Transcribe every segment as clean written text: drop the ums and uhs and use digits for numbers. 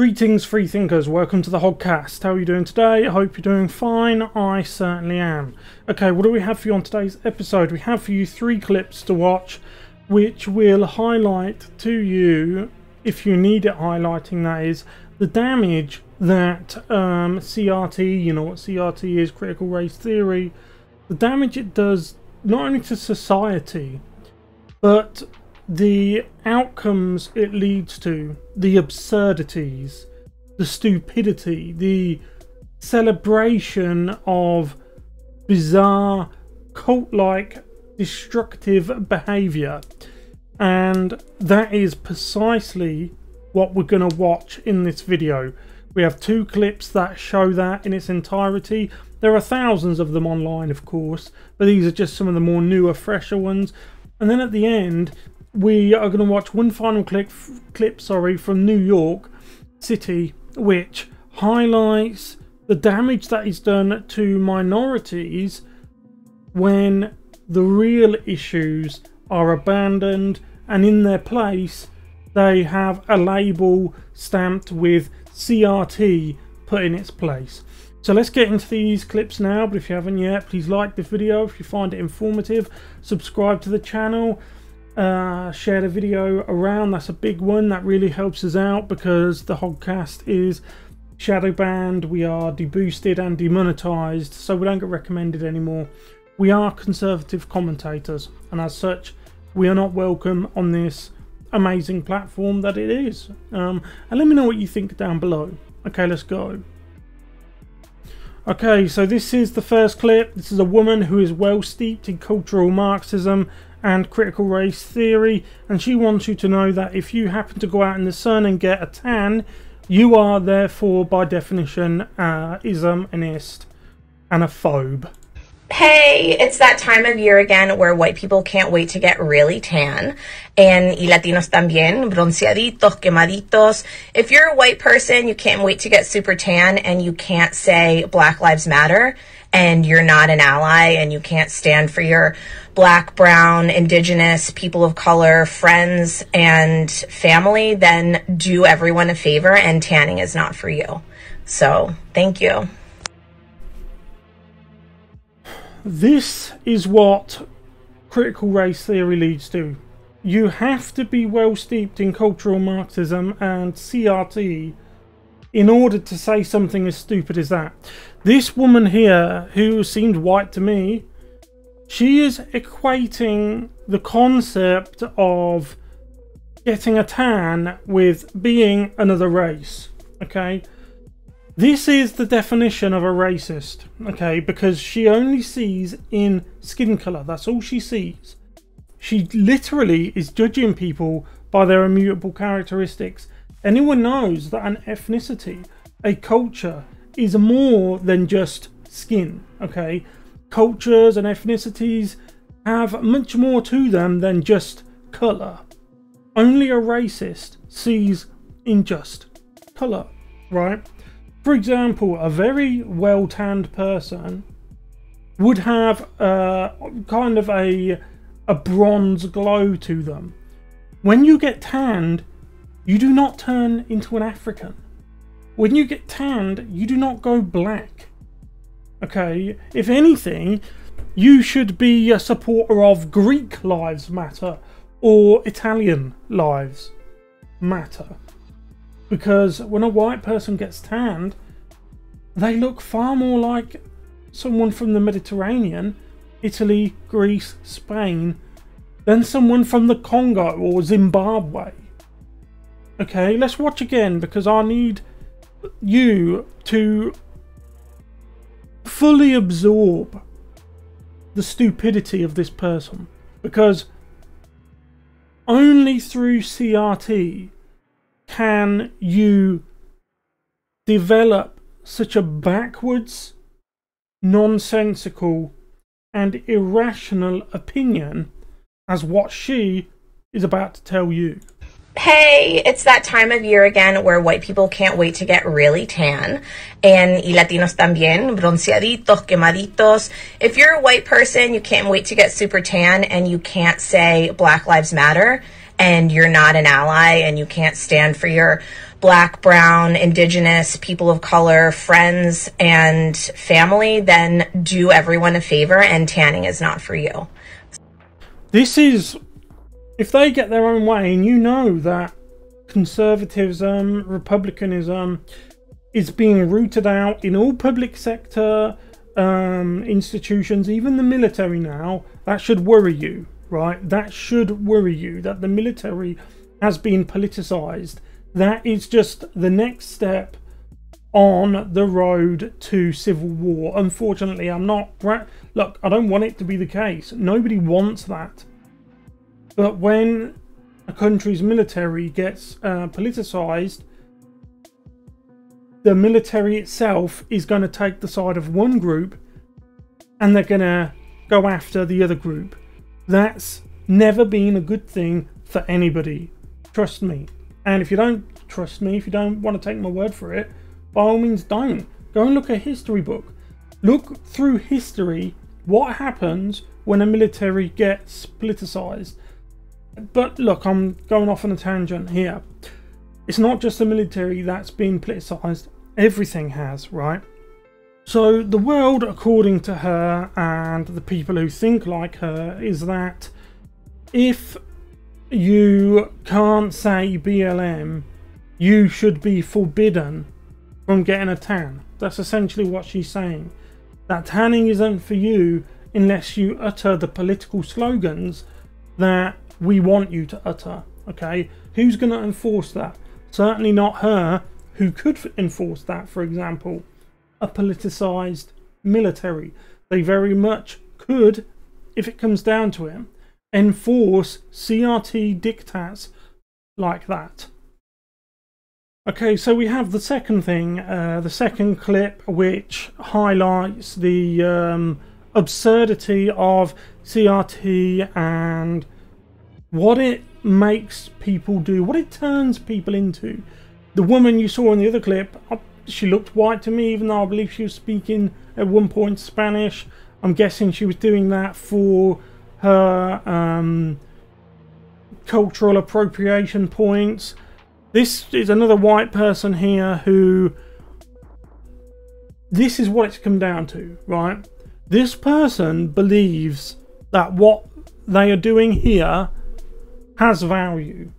Greetings, free thinkers. Welcome to the Hogcast. How are you doing today? I hope you're doing fine. I certainly am. Okay, what do we have for you on today's episode? We have for you 3 clips to watch, which will highlight to you, if you need it highlighting, that is, the damage that CRT, you know what CRT is, critical race theory, the damage it does not only to society, but the outcomes it leads to, the absurdities, the stupidity, the celebration of bizarre, cult-like, destructive behavior. And that is precisely what we're going to watch in this video. We have 2 clips that show that in its entirety. There are thousands of them online, of course, but these are just some of the more newer, fresher ones. And then at the end, we are going to watch one final clip from New York City, which highlights the damage that is done to minorities when the real issues are abandoned, and in their place they have a label stamped with CRT put in its place. So let's get into these clips now, but if you haven't yet, please like the video if you find it informative, subscribe to the channel, share the video around. That's a big one, that really helps us out, because the Hogcast is shadow banned, we are deboosted and demonetized, so we don't get recommended anymore. We are conservative commentators, and as such we are not welcome on this amazing platform that it is. And let me know what you think down below. Okay, let's go. Okay, so this is the first clip. This is a woman who is well steeped in cultural Marxism and critical race theory, and she wants you to know that if you happen to go out in the sun and get a tan, you are therefore by definition islamist and a phobe. Hey, it's that time of year again where white people can't wait to get really tan, and y Latinos también, bronceaditos, quemaditos. If you're a white person, you can't wait to get super tan, and you can't say Black Lives Matter, and you're not an ally, and you can't stand for your Black, brown, indigenous, people of color, friends, and family, then do everyone a favor, and tanning is not for you. So, thank you. This is what critical race theory leads to. You have to be well steeped in cultural Marxism and CRT in order to say something as stupid as that. This woman here, who seemed white to me, she is equating the concept of getting a tan with being another race, okay? This is the definition of a racist, okay? Because she only sees in skin color, that's all she sees. She literally is judging people by their immutable characteristics. Anyone knows that an ethnicity, a culture, is more than just skin, okay? Cultures and ethnicities have much more to them than just colour. Only a racist sees in just colour, right? For example, a very well-tanned person would have kind of a bronze glow to them. When you get tanned, you do not turn into an African. When you get tanned, you do not go black. Okay, if anything, you should be a supporter of Greek Lives Matter or Italian Lives Matter. Because when a white person gets tanned, they look far more like someone from the Mediterranean, Italy, Greece, Spain, than someone from the Congo or Zimbabwe. Okay, let's watch again, because I need you to fully absorb the stupidity of this person, because only through CRT can you develop such a backwards, nonsensical and irrational opinion as what she is about to tell you. Hey, it's that time of year again where white people can't wait to get really tan, and y Latinos también, bronceaditos, quemaditos. If you're a white person, you can't wait to get super tan, and you can't say Black Lives Matter, and you're not an ally, and you can't stand for your Black, brown, indigenous, people of color, friends, and family, then do everyone a favor and tanning is not for you. This is, if they get their own way, and you know that conservatism, republicanism is being rooted out in all public sector institutions, even the military now, that should worry you, right? That should worry you, that the military has been politicized. That is just the next step on the road to civil war. Unfortunately, I'm not... Look, I don't want it to be the case. Nobody wants that. But when a country's military gets politicized, the military itself is going to take the side of one group and they're going to go after the other group. That's never been a good thing for anybody. Trust me. And if you don't trust me, if you don't want to take my word for it, by all means don't. Go and look at a history book. Look through history what happens when a military gets politicized. But look, I'm going off on a tangent here. It's not just the military that's been politicized. Everything has, right? So the world, according to her and the people who think like her, is that if you can't say BLM, you should be forbidden from getting a tan. That's essentially what she's saying. That tanning isn't for you unless you utter the political slogans that we want you to utter. Okay, who's going to enforce that? Certainly not her, who could enforce that. For example, a politicized military, they very much could, if it comes down to it, enforce CRT diktats like that. Okay, so we have the second thing, the second clip, which highlights the absurdity of CRT and what it makes people do, what it turns people into. The woman you saw in the other clip, she looked white to me, even though I believe she was speaking at one point Spanish. I'm guessing she was doing that for her cultural appropriation points. This is another white person here who, this is what it's come down to, right? This person believes that what they are doing here has value,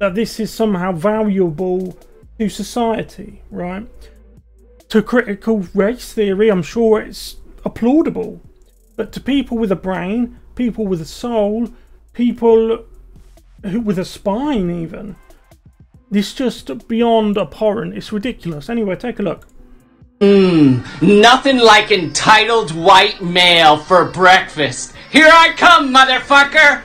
that this is somehow valuable to society, right? To critical race theory, I'm sure it's applaudable, but to people with a brain, people with a soul, people with a spine even, it's just beyond abhorrent. It's ridiculous. Anyway, take a look. Nothing like entitled white male for breakfast. Here I come, motherfucker!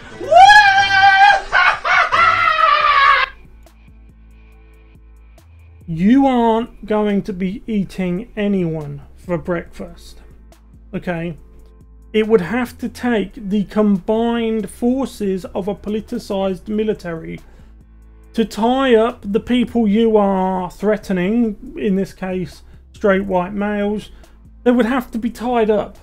You aren't going to be eating anyone for breakfast, okay? It would have to take the combined forces of a politicized military to tie up the people you are threatening, in this case straight white males. They would have to be tied up,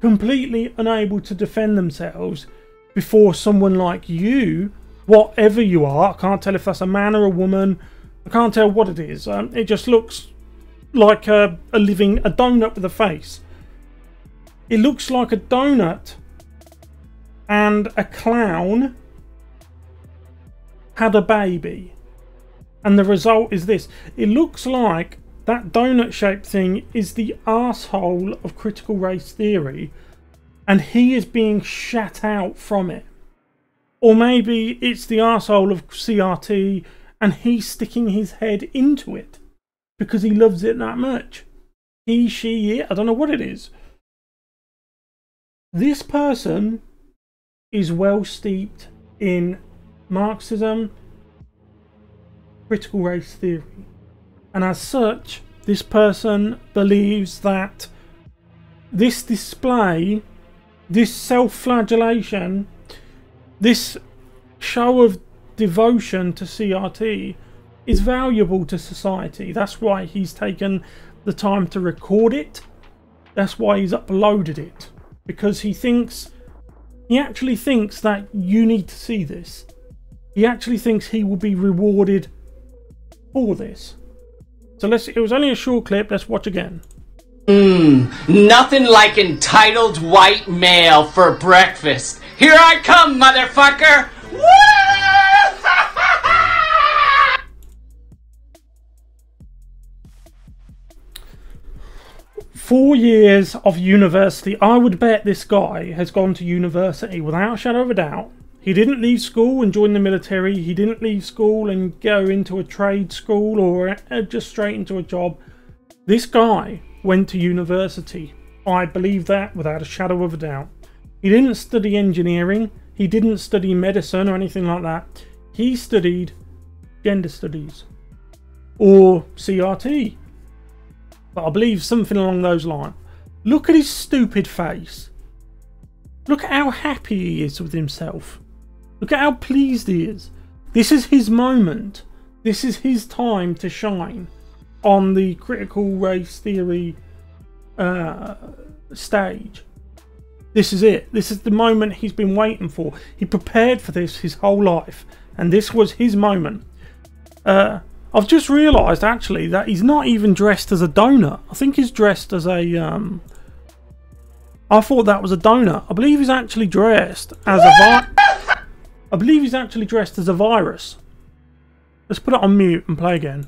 completely unable to defend themselves before someone like you, whatever you are. I can't tell if that's a man or a woman, I can't tell what it is. It just looks like a donut with a face. It looks like a donut and a clown had a baby. And the result is this. It looks like that donut shaped thing is the asshole of critical race theory and he is being shat out from it. Or maybe it's the asshole of CRT and he's sticking his head into it because he loves it that much. He, she, it, I don't know what it is. This person is well steeped in Marxism, critical race theory, and as such this person believes that this display, this self-flagellation, this show of devotion to CRT is valuable to society. That's why he's taken the time to record it, that's why he's uploaded it, because he thinks, he actually thinks that you need to see this. He actually thinks he will be rewarded all this. So let's, it was only a short clip, let's watch again. Nothing like entitled white male for breakfast. Here I come, motherfucker! Woo! Four years of university. I would bet this guy has gone to university without a shadow of a doubt. He didn't leave school and join the military. He didn't leave school and go into a trade school or just straight into a job. This guy went to university. I believe that without a shadow of a doubt. He didn't study engineering. He didn't study medicine or anything like that. He studied gender studies or CRT. But I believe something along those lines. Look at his stupid face. Look at how happy he is with himself. Look at how pleased he is. This is his moment. This is his time to shine on the critical race theory stage. This is it. This is the moment he's been waiting for. He prepared for this his whole life, and this was his moment. I've just realised actually that he's not even dressed as a donut. I think he's dressed as a I thought that was a donut. I believe he's actually dressed as a virus. Let's put it on mute and play again.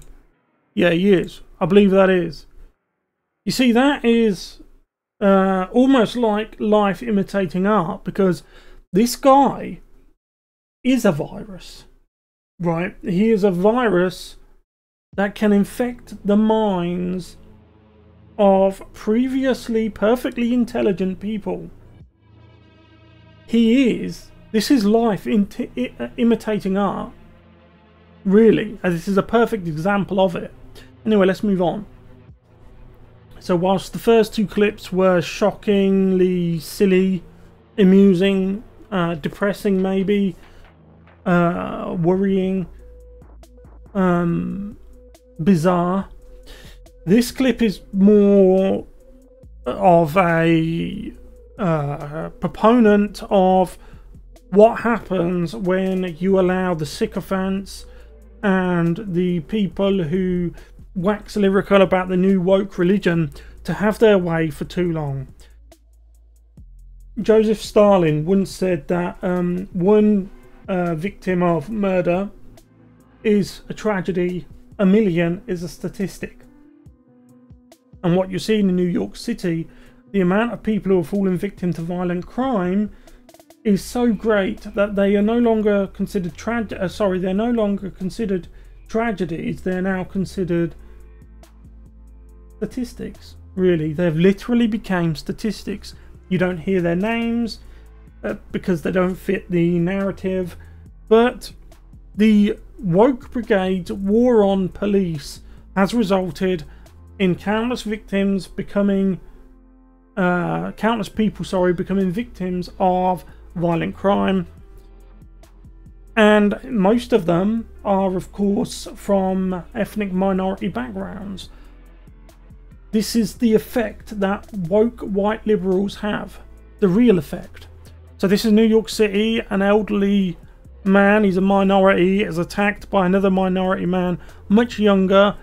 Yeah, he is. I believe that is. You see, that is almost like life imitating art, because this guy is a virus, right? He is a virus that can infect the minds of previously perfectly intelligent people. He is, this is life imitating art, really, as this is a perfect example of it. Anyway, let's move on. So whilst the first two clips were shockingly silly, amusing, depressing maybe, worrying, bizarre, this clip is more of a proponent of what happens when you allow the sycophants and the people who wax lyrical about the new woke religion to have their way for too long. Joseph Stalin once said that one victim of murder is a tragedy, a million is a statistic. And what you're seeing in New York City, the amount of people who are falling victim to violent crime is so great that they are no longer considered tragedies, they're now considered statistics, really. They've literally become statistics. You don't hear their names because they don't fit the narrative, but the woke brigade's war on police has resulted in countless victims becoming countless people becoming victims of violent crime, and most of them are of course from ethnic minority backgrounds. This is the effect that woke white liberals have, the real effect. So this is New York City. An elderly man, he's a minority, is attacked by another minority man, much younger.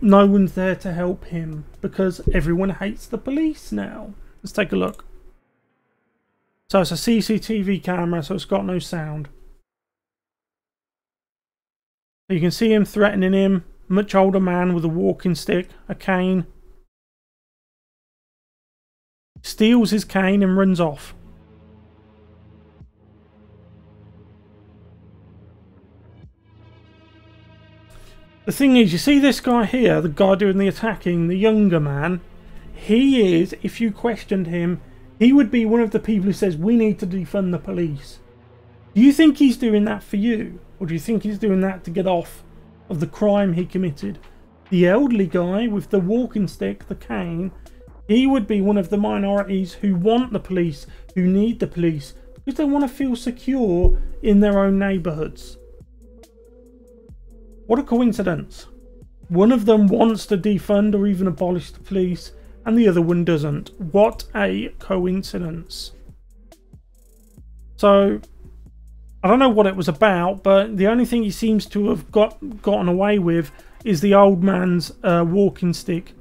No one's there to help him because everyone hates the police now. Let's take a look. So it's a CCTV camera, so it's got no sound. You can see him threatening him. Much older man with a walking stick, a cane. Steals his cane and runs off. The thing is, you see this guy here, the guy doing the attacking, the younger man, he is, if you questioned him, he would be one of the people who says, we need to defund the police. Do you think he's doing that for you? Or do you think he's doing that to get off of the crime he committed? The elderly guy with the walking stick, the cane, he would be one of the minorities who want the police, who need the police, because they want to feel secure in their own neighbourhoods. What a coincidence. One of them wants to defund or even abolish the police, and the other one doesn't. What a coincidence. So I don't know what it was about, but the only thing he seems to have gotten away with is the old man's walking stick.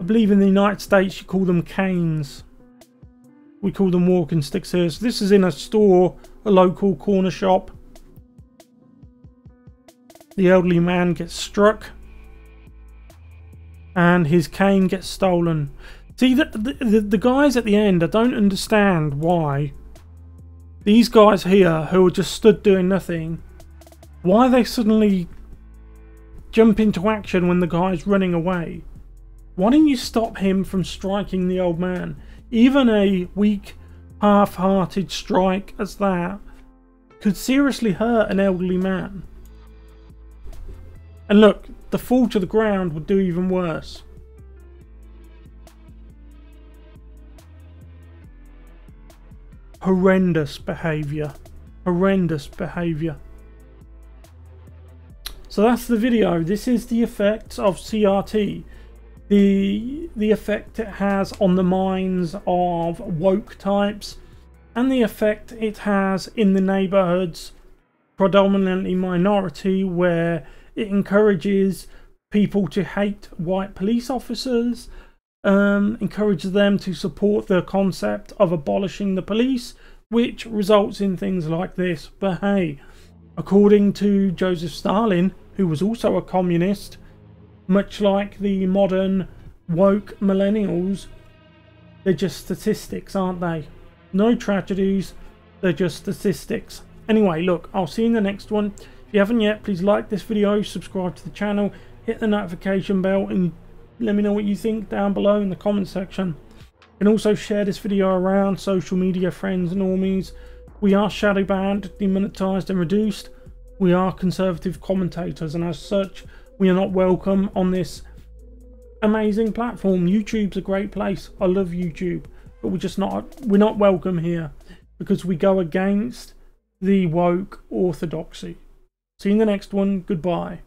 I believe in the United States you call them canes. We call them walking sticks here. So this is in a store, a local corner shop. The elderly man gets struck and his cane gets stolen. See, the guys at the end, I don't understand why these guys here who are just stood doing nothing, why they suddenly jump into action when the guy's running away. Why didn't you stop him from striking the old man? Even a weak, half-hearted strike as that could seriously hurt an elderly man. And look, the fall to the ground would do even worse. Horrendous behaviour. Horrendous behaviour. So that's the video. This is the effects of CRT. The effect it has on the minds of woke types, and the effect it has in the neighbourhoods, predominantly minority, where it encourages people to hate white police officers, encourages them to support the concept of abolishing the police, which results in things like this. But hey, according to Joseph Stalin, who was also a communist, much like the modern woke millennials, they're just statistics, aren't they? No tragedies, they're just statistics. Anyway, look, I'll see you in the next one. If you haven't yet, please like this video, subscribe to the channel, hit the notification bell, and let me know what you think down below in the comment section. You can also share this video around social media, friends, normies. We are shadow banned, demonetized and reduced. We are conservative commentators, and as such we are not welcome on this amazing platform. YouTube's a great place. I love YouTube, but we're not welcome here because we go against the woke orthodoxy. See you in the next one. Goodbye.